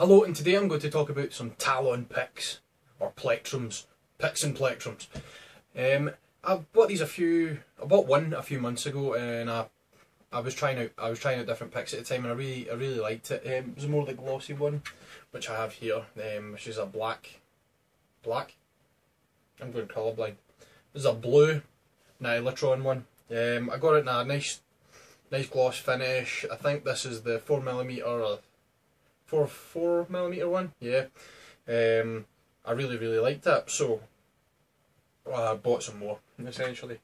Hello, and today I'm going to talk about some Talon picks, or plectrums, picks and plectrums. I bought one a few months ago, and I was trying out different picks at the time, and I really liked it. It was more the glossy one, which I have here, which is a black. I'm going colourblind. There's a blue Nylatron one. I got it in a nice gloss finish. I think this is the 4mm one, yeah. I really liked that, so I bought some more, essentially.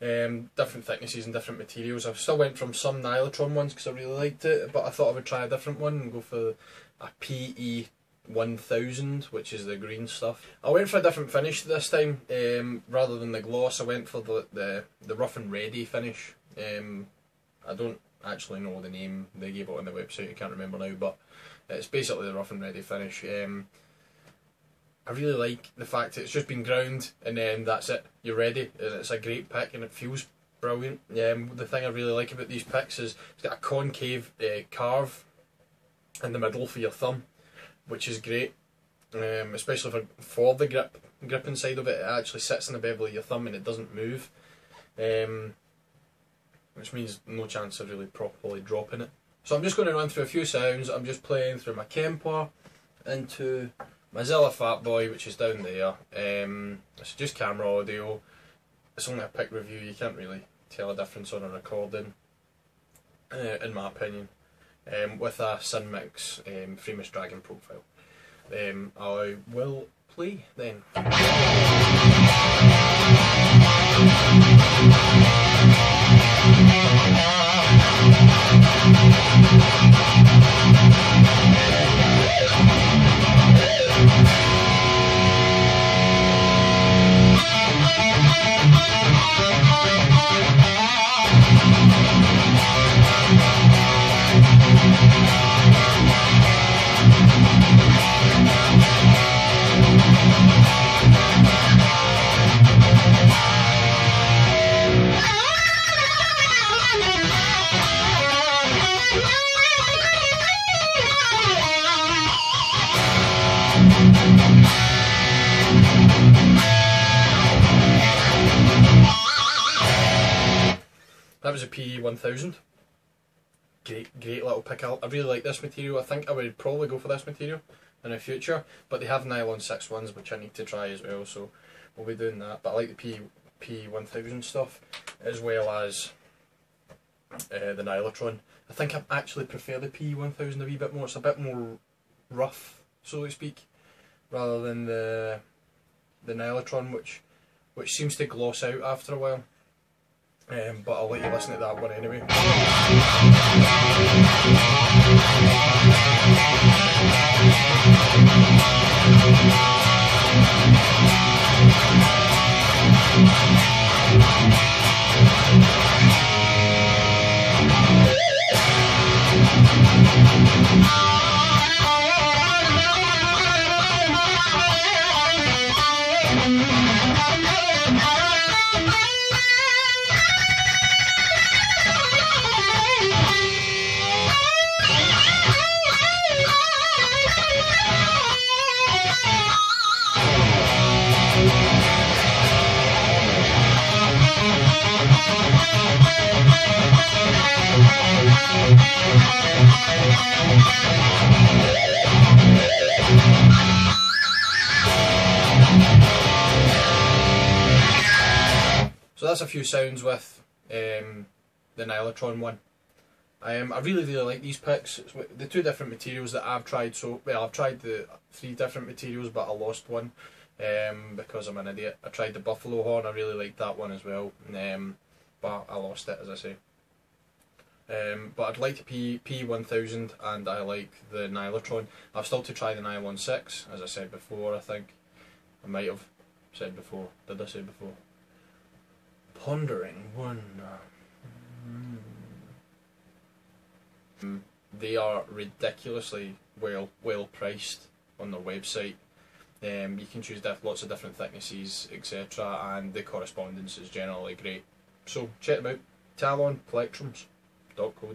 Different thicknesses and different materials. I still went from some Nylatron ones because I really liked it, but I thought I would try a different one and go for a PE 1000, which is the green stuff. I went for a different finish this time. Rather than the gloss, I went for the rough and ready finish. I don't actually know the name, they gave it on the website, I can't remember now, but it's basically the rough and ready finish. I really like the fact that it's just been ground and then that's it, you're ready, and it's a great pick and it feels brilliant. The thing I really like about these picks is it's got a concave carve in the middle for your thumb, which is great, especially for the gripping side of it. It actually sits in the bevel of your thumb and it doesn't move, which means no chance of really properly dropping it. So I'm just going to run through a few sounds. I'm just playing through my Kemper into my Zilla Fatboy, which is down there. It's just camera audio. It's only a pick review, you can't really tell a difference on a recording, in my opinion, with a Sunmix Famous Dragon profile. I will play then. That was a PE 1000. Great little pick. I really like this material. I think I would probably go for this material in the future, but they have Nylon 6 ones which I need to try as well, so we'll be doing that. But I like the PE 1000 stuff as well as the Nylatron. I think I actually prefer the PE 1000 a wee bit more. It's a bit more rough, so to speak, rather than the Nylatron, which seems to gloss out after a while. But I'll let you listen to that one anyway. So that's a few sounds with the Nylatron one. I really like these picks. It's the two different materials that I've tried. So well, I've tried the three different materials, but I lost one because I'm an idiot. I tried the Buffalo Horn. I really liked that one as well, but I lost it, as I say. But I'd like the PE 1000 and I like the Nylatron. I've still to try the Nylon 6, as I said before. I think I might have said before. Did I say before? Pondering one. They are ridiculously well priced on their website. You can choose lots of different thicknesses, etc., and the correspondence is generally great. So check them out. Talon Plectrums.co.uk